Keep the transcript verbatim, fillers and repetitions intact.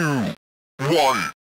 two, one.